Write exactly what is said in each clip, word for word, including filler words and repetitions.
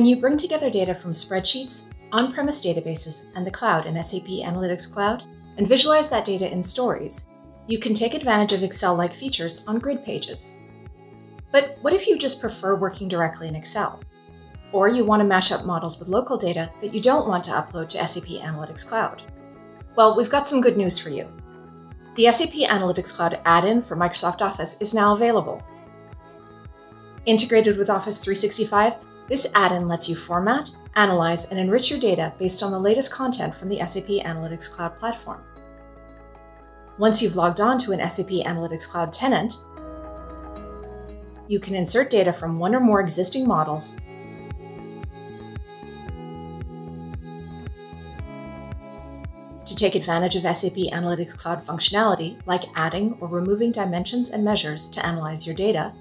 When you bring together data from spreadsheets, on-premise databases, and the cloud in S A P Analytics Cloud, and visualize that data in stories, you can take advantage of Excel-like features on grid pages. But what if you just prefer working directly in Excel? Or you want to mash up models with local data that you don't want to upload to S A P Analytics Cloud? Well, we've got some good news for you. The S A P Analytics Cloud add-in for Microsoft Office is now available. Integrated with Office three sixty-five, this add-in lets you format, analyze, and enrich your data based on the latest content from the S A P Analytics Cloud platform. Once you've logged on to an S A P Analytics Cloud tenant, you can insert data from one or more existing models, to take advantage of S A P Analytics Cloud functionality, like adding or removing dimensions and measures to analyze your data,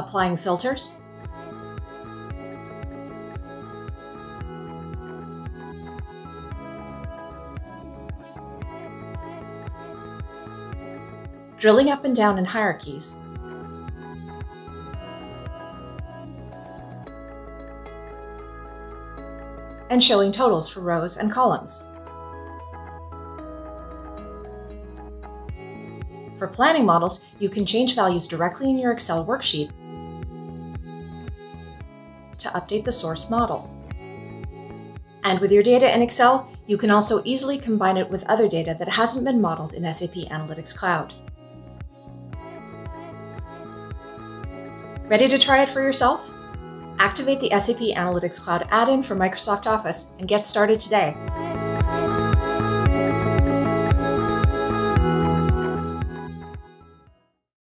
applying filters, drilling up and down in hierarchies, and showing totals for rows and columns. For planning models, you can change values directly in your Excel worksheet to update the source model. And with your data in Excel, you can also easily combine it with other data that hasn't been modeled in S A P Analytics Cloud. Ready to try it for yourself? Activate the S A P Analytics Cloud add-in for Microsoft Office and get started today.